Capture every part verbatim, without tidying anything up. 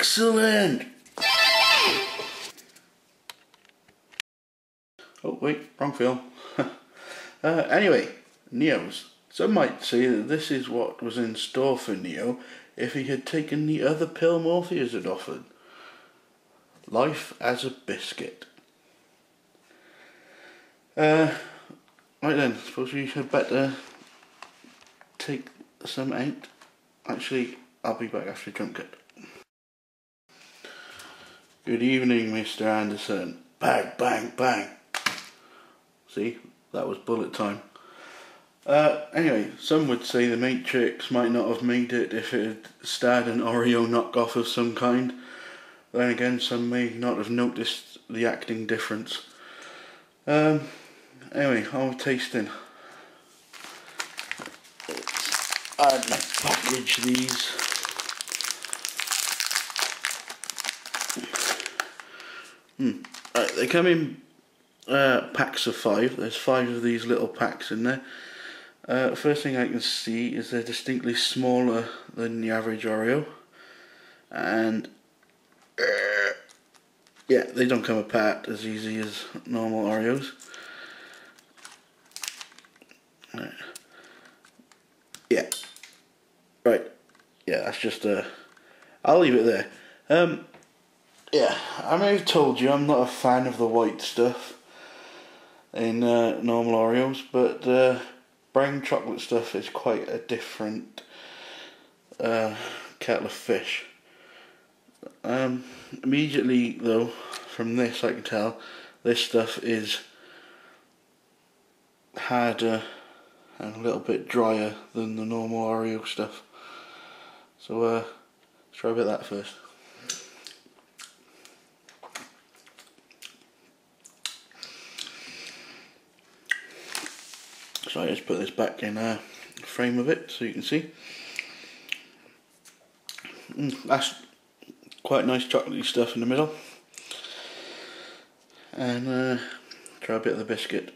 Excellent! Oh wait, wrong film. uh, anyway, Neo's. Some might say that this is what was in store for Neo if he had taken the other pill Morpheus had offered. Life as a biscuit. Uh, right then, suppose we had better take some out. Actually, I'll be back after Junket. Good evening, Mister Anderson. Bang, bang, bang. See, that was bullet time. Uh, anyway, some would say the Matrix might not have made it if it had starred an Oreo knockoff of some kind. Then again, some may not have noticed the acting difference. Um, anyway, I'm tasting. I'd like to package these. Hmm. Right, they come in uh, packs of five. There's five of these little packs in there. Uh, first thing I can see is they're distinctly smaller than the average Oreo, and uh, yeah, they don't come apart as easy as normal Oreos. Right. Yeah, right. Yeah, that's just a. Uh, I'll leave it there. Um, yeah, I may have told you I'm not a fan of the white stuff in uh, normal Oreos, but. Uh, Brown chocolate stuff is quite a different uh, kettle of fish. Um, immediately though, from this I can tell this stuff is harder and a little bit drier than the normal Oreo stuff. So uh, let's try a bit of that first. So I just put this back in a frame of it so you can see. Mm, that's quite nice chocolatey stuff in the middle. And uh, try a bit of the biscuit.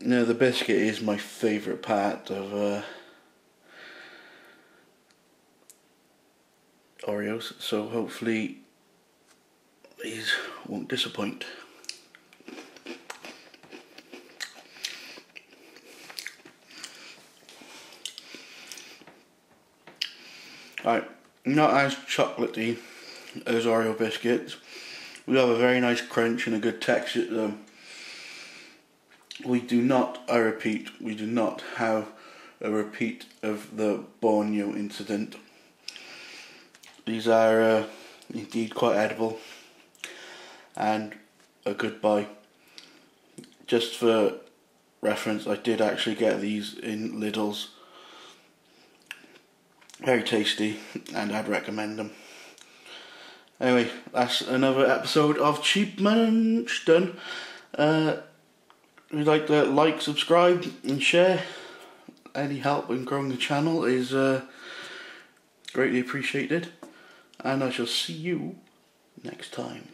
Now the biscuit is my favourite part of uh, Oreos, so hopefully these won't disappoint. Right, not as chocolatey as Oreo biscuits. We have a very nice crunch and a good texture to them. We do not, I repeat, we do not have a repeat of the Borneo incident. These are uh, indeed quite edible and a good buy. Just for reference, I did actually get these in Lidl's. Very tasty, and I'd recommend them. Anyway, that's another episode of Cheap Munch done. Uh, if you'd like to like, subscribe, and share, any help in growing the channel is uh, greatly appreciated. And I shall see you next time.